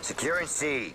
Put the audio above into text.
Securing C.